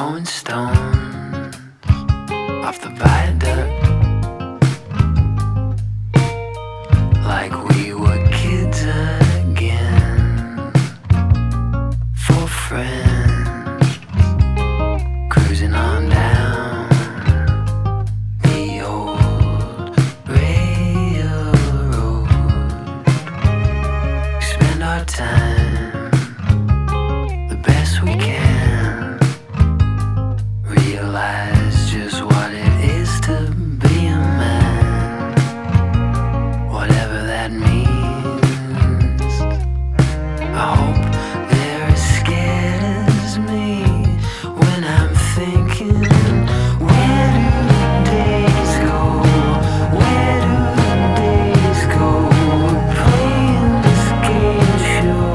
throwing stones off the viaduct like we were kids again. Four friends cruising on down the old railroad. We spend our time the best we can, realize just what it is to be a man, whatever that means. I hope they're as scared as me when I'm thinking, where do the days go? Where do the days go? We're playing this game show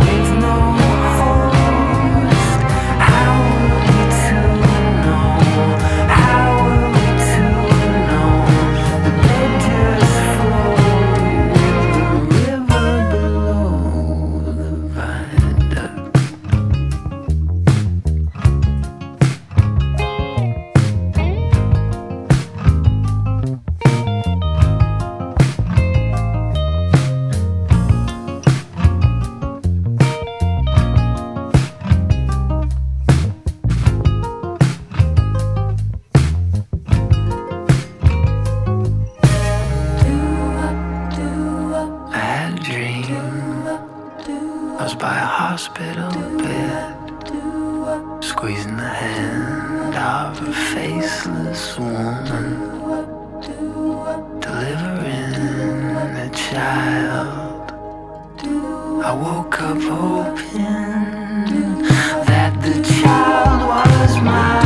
with no host. How will we two? I was by a hospital bed, squeezing the hand of a faceless woman, delivering a child. I woke up hoping that the child was mine.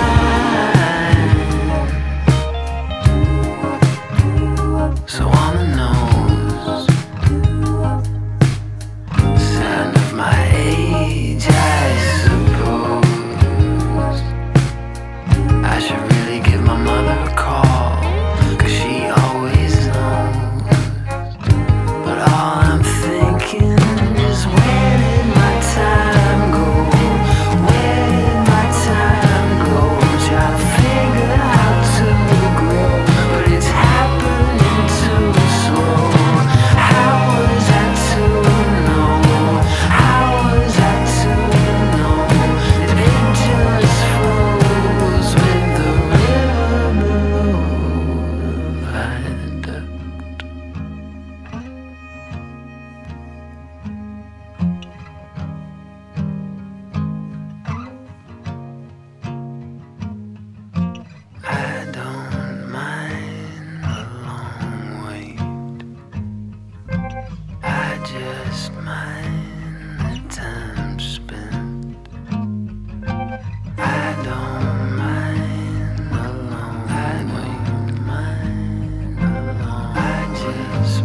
Just mind the time spent. I don't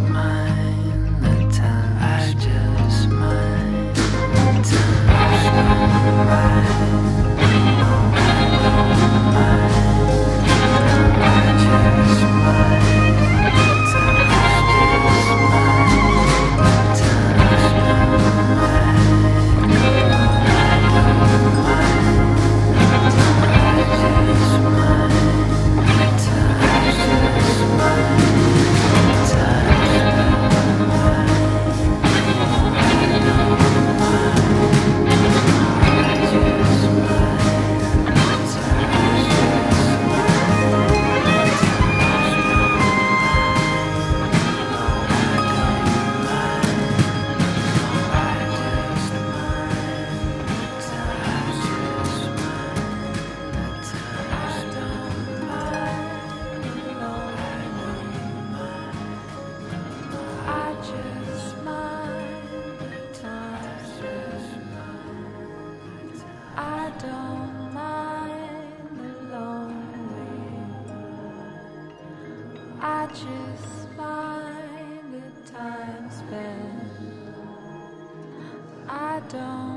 mind the long wait. I just mind the time. I just mind the time. I just mind. I just mind the time spent. I don't.